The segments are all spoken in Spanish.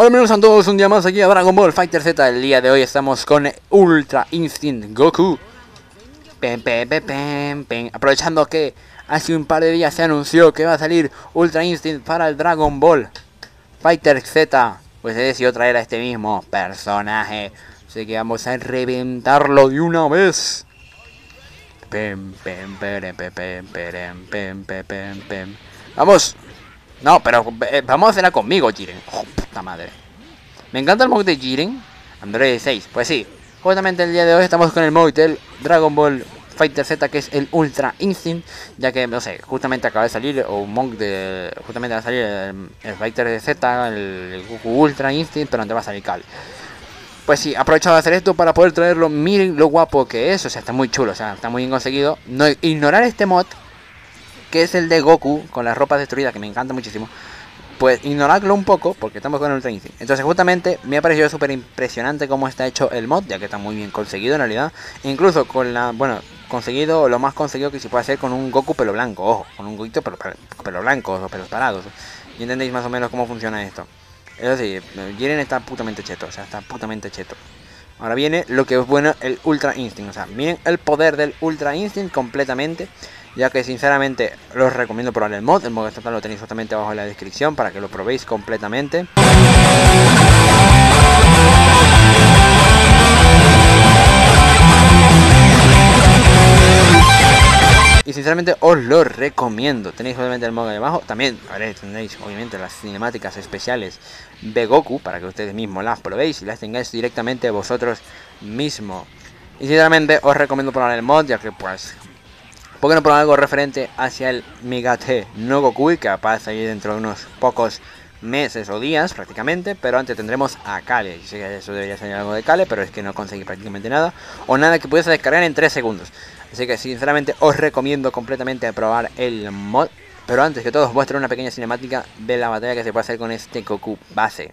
Hola, bienvenidos a todos un día más aquí a Dragon Ball Fighter Z. El día de hoy estamos con Ultra Instinct Goku. Aprovechando que hace un par de días se anunció que va a salir Ultra Instinct para el Dragon Ball Fighter Z, pues he decidido traer a este mismo personaje. Así que vamos a reventarlo de una vez. Vamos. No, pero vamos a hacerla conmigo, Jiren. Oh, puta madre. Me encanta el mod de Jiren. Android 6, pues sí. Justamente el día de hoy estamos con el mod del Dragon Ball Fighter Z, que es el Ultra Instinct. Ya que, no sé, justamente acaba de salir un mod de... Justamente va a salir el Fighter Z, el Goku Ultra Instinct, pero antes va a salir Kale. Pues sí, aprovechado de hacer esto para poder traerlo. Miren lo guapo que es, o sea, está muy chulo, o sea, está muy bien conseguido. No, ignorar este mod, que es el de Goku con las ropas destruidas, que me encanta muchísimo. Pues ignorarlo un poco, porque estamos con el Ultra Instinct. Entonces justamente me ha parecido súper impresionante cómo está hecho el mod, ya que está muy bien conseguido en realidad. Incluso con la... bueno, conseguido, lo más conseguido que se puede hacer con un Goku pelo blanco. Ojo, con un Goku pelo blanco, o pelos parados. Y entendéis más o menos cómo funciona esto. Eso sí, Jiren está putamente cheto, o sea, está putamente cheto. Ahora viene lo que es bueno, el Ultra Instinct. O sea, miren el poder del Ultra Instinct completamente. Ya que sinceramente los recomiendo probar el mod total lo tenéis justamente abajo en la descripción para que lo probéis completamente. Y sinceramente os lo recomiendo. Tenéis obviamente el mod ahí abajo. También tendréis obviamente las cinemáticas especiales de Goku para que ustedes mismos las probéis y las tengáis directamente vosotros mismos. Y sinceramente os recomiendo probar el mod, ya que pues... ¿por qué no probar algo referente hacia el Migatte no Gokui, que va a salir dentro de unos pocos meses o días prácticamente? Pero antes tendremos a Kale. Yo sé que eso debería salir algo de Kale, pero es que no conseguí prácticamente nada. O nada que pudiese descargar en 3 segundos. Así que sinceramente os recomiendo completamente probar el mod. Pero antes que todo os muestro una pequeña cinemática de la batalla que se puede hacer con este Goku base.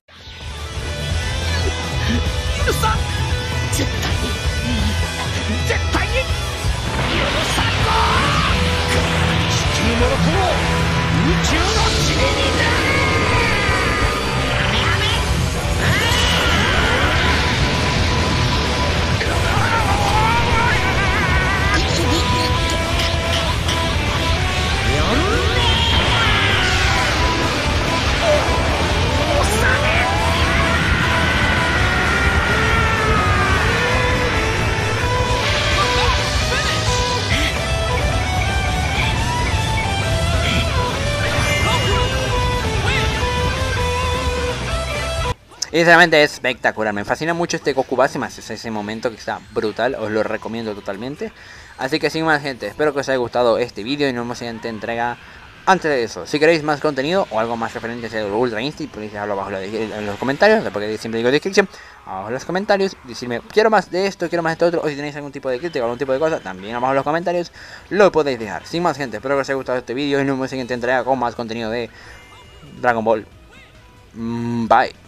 Y sinceramente es espectacular, me fascina mucho este Goku base, más ese momento que está brutal, os lo recomiendo totalmente. Así que sin más gente, espero que os haya gustado este vídeo y nos vemos en la siguiente entrega. Antes de eso, si queréis más contenido o algo más referente a Ultra Instinct, podéis dejarlo abajo en los comentarios, porque siempre digo descripción, abajo en los comentarios, decirme quiero más de esto, quiero más de esto otro, o si tenéis algún tipo de crítica o algún tipo de cosa, también abajo en los comentarios lo podéis dejar. Sin más gente, espero que os haya gustado este vídeo y nos vemos en la siguiente entrega con más contenido de Dragon Ball. Bye.